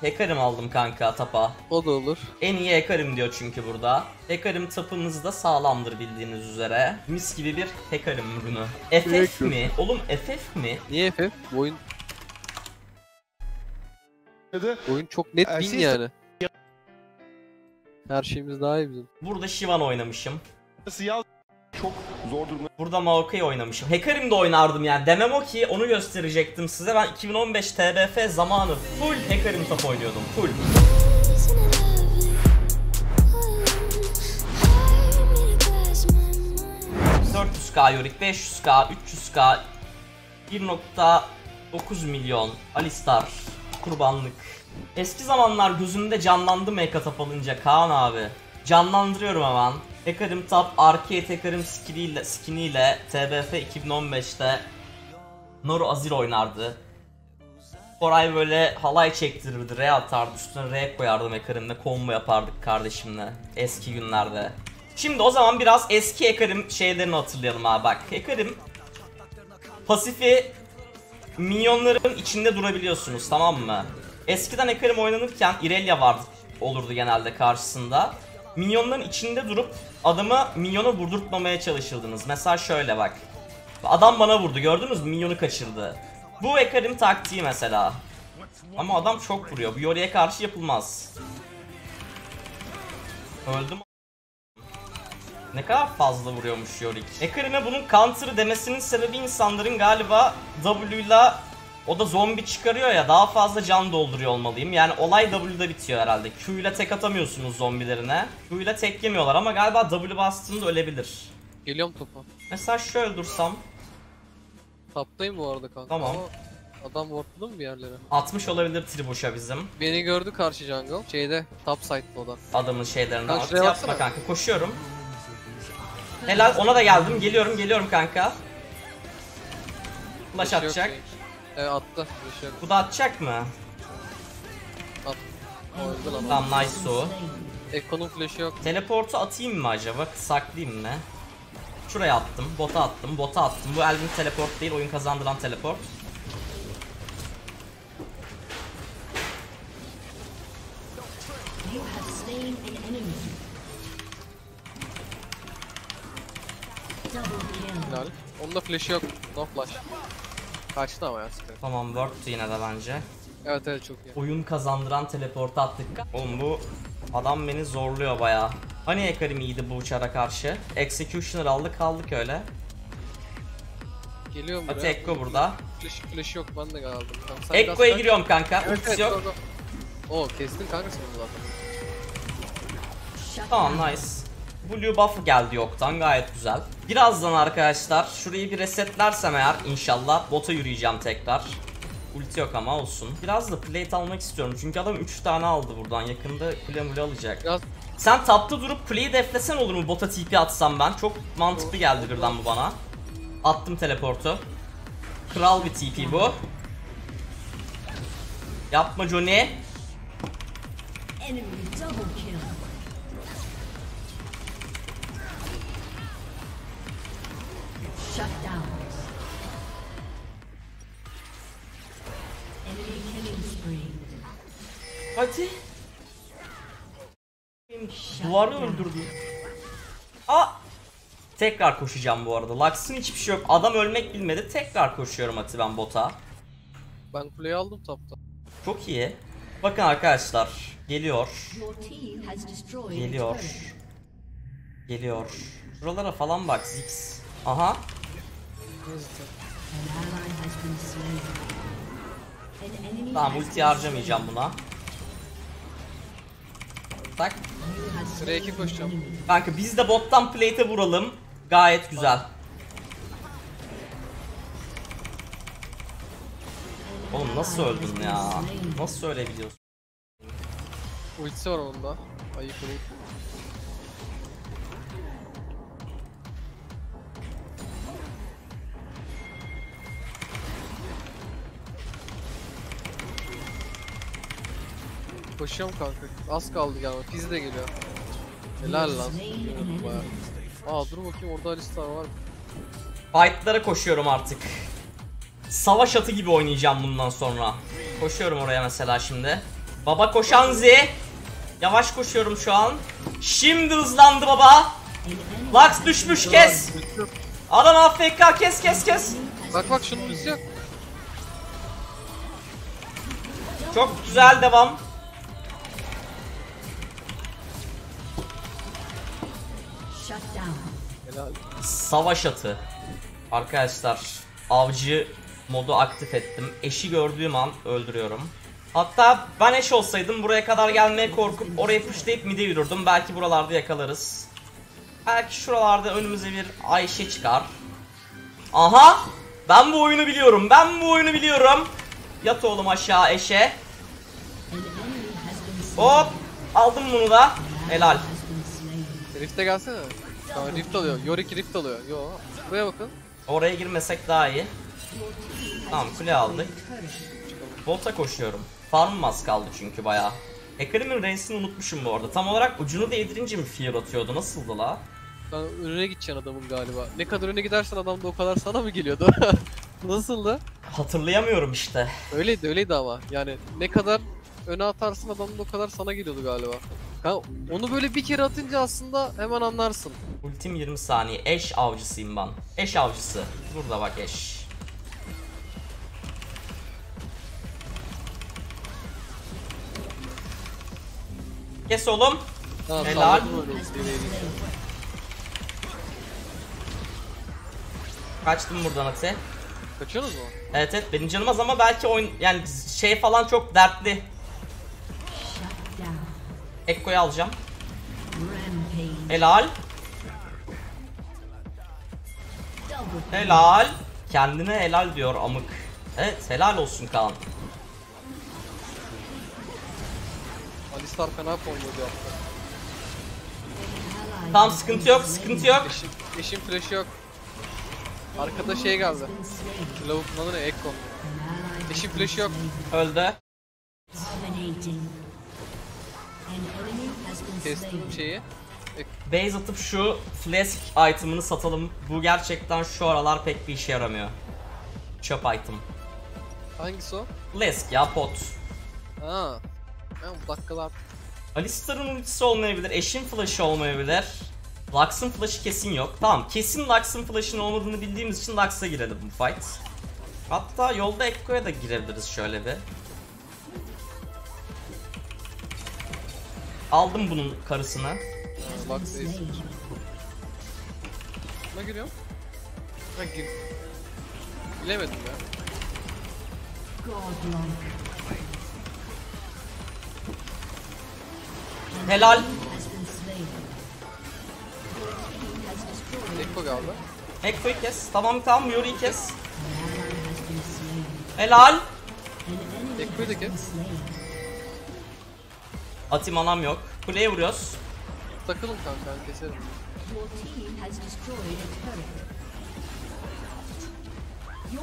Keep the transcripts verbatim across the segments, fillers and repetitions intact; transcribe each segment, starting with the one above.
Hecarim aldım kanka tapa. O da olur. En iyi Hecarim diyor çünkü burada. Hecarim tapımız da sağlamdır bildiğiniz üzere. Mis gibi bir Hecarim ürünü. F F mi? Oğlum F F mi? Niye F F? Bu oyun... Oyun çok net bin şey... yani. Her şeyimiz daha iyi bizim. Burada Shivan oynamışım. Siyah çok zor durumda. Burada Maokai oynamışım. Hecarim'de oynardım yani. Demem o ki onu gösterecektim size. Ben iki bin on beş T B F zamanı full Hecarim top oynuyordum. Full. dört yüz K Yorick, beş yüz K, üç yüz K, bir nokta dokuz milyon Alistar kurbanlık. Eski zamanlar gözümde canlandı Meka tap alınca Kaan abi. Canlandırıyorum hemen. Hecarim tap Arcade Hecarim skiniyle, skiniyle T B F iki bin on beş'te Noro Azir oynardı. Koray böyle halay çektirirdi, R atardı, üstüne R koyardım Hecarim'le, combo yapardık kardeşimle eski günlerde. Şimdi o zaman biraz eski Hecarim şeylerini hatırlayalım abi bak. Hecarim pasifi minyonların içinde durabiliyorsunuz, tamam mı? Eskiden Hecarim oynanırken Irelia vardı, olurdu genelde karşısında. Minyonların içinde durup adamı minyona vurdurtmamaya çalışırdınız. Mesela şöyle bak. Adam bana vurdu, gördünüz mü? Minyonu kaçırdı. Bu Hecarim taktiği mesela. Ama adam çok vuruyor. Bu Yorick'e karşı yapılmaz. Öldüm. Ne kadar fazla vuruyormuş Yorick. Hecarim'e bunun counter demesinin sebebi insanların galiba W'la... O da zombi çıkarıyor ya, daha fazla can dolduruyor olmalıyım. Yani olay W'da bitiyor herhalde. Q ile tek atamıyorsunuz zombilerine. Q ile tek yemiyorlar ama galiba W bastığında ölebilir. Geliyorum topa. Mesela şöyle dursam. Taptayım bu arada kanka. Tamam. Ama adam warp'ladı mı bir yerlere? Atmış olabilir triboşa bizim. Beni gördü karşı jungle. Şeyde top side'da o da. Adamın şeylerinden at yapma kanka. Koşuyorum. Helal, ona da geldim. Geliyorum geliyorum kanka. Flash atacak. Evet attı. Bu da atacak mı? At. Tamam nice o. Ekko'nun flash'ı yok. Teleportu atayım mı acaba? Saklayayım mı? Şuraya attım. Bota attım. Bota attım. Bu Elvin teleport değil. Oyun kazandıran teleport. Helal. Onda flash'ı yok. No flash. Kaçtı ama ya. Tamam work'tu yine de bence. Evet evet çok iyi. Oyun kazandıran teleport attık. Oğlum bu adam beni zorluyor baya. Hani Hecarim iyiydi bu uçara karşı. Executioner aldık kaldık öyle. Geliyorum buraya. Hadi Ekko burada. Flash, flash yok ben de kaldım. Ekko'ya giriyorum kanka. Evet, evet, yok. Oo kestin kanka sen bunu zaten. Tamam nice. Blue buff geldi yoktan, gayet güzel. Birazdan arkadaşlar şurayı bir resetlersem eğer inşallah bota yürüyeceğim tekrar. Ulti yok ama olsun. Biraz da plate almak istiyorum çünkü adam üç tane aldı buradan, yakında kule alacak. Biraz... Sen tapta durup kuleyi deflesen olur mu, bota T P atsam ben? Çok mantıklı geldi birden bu bana. Attım teleportu. Kral bir T P bu. Yapma Johnny. Hadi. Duvarı öldürdü. Aa! Tekrar koşacağım bu arada. Lux'ın hiçbir şey yok. Adam ölmek bilmedi. Tekrar koşuyorum Ati ben bota. Ben kuleyi aldım topta. Çok iyi. Bakın arkadaşlar. Geliyor. Geliyor. Geliyor. Şuralara falan bak Ziggs. Aha. Tamam ulti harcamayacağım buna. Tak. Sıraya iki koşacağım. Kanka biz de bottan plate'e vuralım. Gayet güzel. Oğlum nasıl öldün ya? Nasıl ölebiliyorsun? Ultisi var onda. Ayıp ayıp. Koşuyorum kanka. Az kaldı galiba. Fiz de geliyor. Helal lan. Aa dur bakayım orada Alistar var. Fight'lara koşuyorum artık. Savaş atı gibi oynayacağım bundan sonra. Koşuyorum oraya mesela şimdi. Baba koşan Z. Yavaş koşuyorum şu an. Şimdi hızlandı baba. Lux düşmüş, kes. Adam A F K, kes kes kes. Bak bak şunun üstü yok. Çok güzel, devam. Savaş atı. Arkadaşlar avcı modu aktif ettim. Eşi gördüğüm an öldürüyorum. Hatta ben eş olsaydım buraya kadar gelmeye korkup oraya puşlayıp mide yürürdüm. Belki buralarda yakalarız. Belki şuralarda önümüze bir Ayşe çıkar. Aha! Ben bu oyunu biliyorum. Ben bu oyunu biliyorum. Yat oğlum aşağı eşe. Hop! Aldım bunu da. Helal. Rift'e gelsene. Tamam, rift alıyor. Yorick rift alıyor. Yo. Buraya bakın. Oraya girmesek daha iyi. Tamam, kule aldık. Bota koşuyorum. Farmımaz kaldı çünkü bayağı. Hecarim'in reisini unutmuşum bu arada. Tam olarak ucunu değdirince mi fear atıyordu? Nasıldı la? Ben önüne gideceğin adamım galiba. Ne kadar öne gidersen adam da o kadar sana mı geliyordu? Nasıldı? Hatırlayamıyorum işte. Öyleydi öyleydi ama. Yani ne kadar öne atarsın adam da o kadar sana geliyordu galiba. Ha, onu böyle bir kere atınca aslında hemen anlarsın. Ultim yirmi saniye. Eş avcısıyım ben. Eş avcısı. Burada bak eş. Kes oğlum. Tamam, helal. Kaçtım buradan Ate. Kaçıyorsunuz mu? Evet evet, benim canım az ama belki oyun yani şey falan çok dertli. Ekko'yu alacağım. Helal. Helal. Kendine helal diyor amık. Evet, helal olsun Kaan. Alistar fena koydu ya. Tam sıkıntı yok, sıkıntı yok. Eşim, eşim flash yok. Arkada şey geldi. Lavuk adı ne? Ekko. Eşim flash yok. Öldü. Kestim şeyi. Base atıp şu flask item'ını satalım. Bu gerçekten şu aralar pek bir işe yaramıyor. Çöp item. Hangisi o? Flask ya, pot. Haa. Ya bu dakikalar. Alistar'ın ultisi olmayabilir, eşin flash'ı olmayabilir. Lux'ın flash'ı kesin yok. Tamam, kesin Lux'ın flash'ın olmadığını bildiğimiz için Lux'a girelim bu fight. Hatta yolda Ekko'ya da girebiliriz şöyle bir. Aldım bunun karısını. Bak değilsin. Buna giriyorum. Buna gir. Bilemedim ya. Helal. Ekko galiba. Ekko'yu kes. Tamam tamam, Yorick'i kes. Helal. Ekko'yu da kes. Atim anam yok. Kuleye vuruyoruz. Takılın kanka, keserim.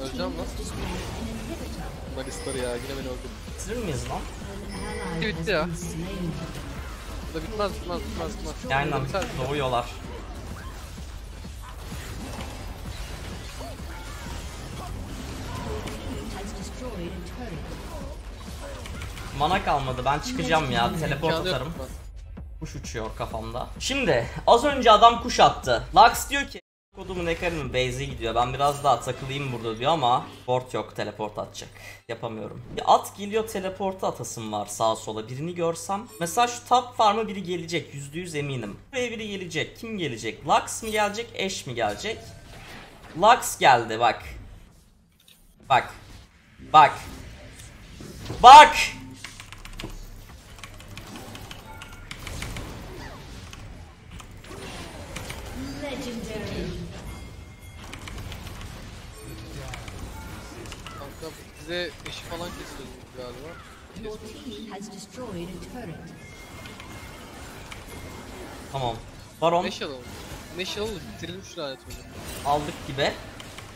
Öleceğim lan. Alistar'ı ya, yine beni öldürdü. Bitirir miyiz lan? Bitti bitti ya. Bu da bitmez bitmez bitmez bitmez. Yani lan doğuyorlar. Mana kalmadı, ben çıkacağım ya, teleport atarım. Kuş uçuyor kafamda. Şimdi az önce adam kuş attı. Lux diyor ki kodumun Hecarim'in base'e gidiyor, ben biraz daha takılayım burada diyor ama port yok, teleport atacak. Yapamıyorum. Bir at geliyor, teleporta atasım var sağa sola, birini görsem. Mesela şu top farm'a biri gelecek, yüzde yüz eminim. Buraya biri gelecek, kim gelecek? Lux mı gelecek, Ashe mi gelecek? Lux geldi bak. Bak. Bak. Bak. Bize eşi falan kesiyoruz galiba. Kesiyoruz. Tamam. Baron. Neşal oldu. Neşal oldu. Bitirelim şu lanet hocam. Aldık gibi.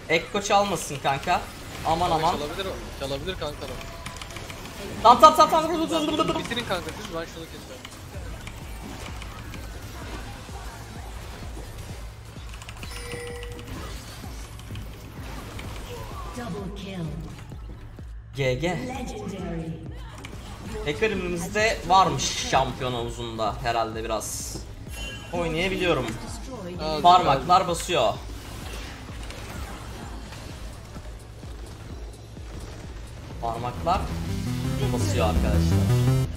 Ekko çalmasın kanka. Aman aman. Çalabilir o. Çalabilir kanka. Tam tam tam tam. Bitirin kanka. Ben şunu kesiyorum. Double kill. G G. Hecarim'imizde varmış şampiyon havuzunda herhalde biraz. Oynayabiliyorum. Evet, parmaklar abi basıyor. Parmaklar basıyor arkadaşlar.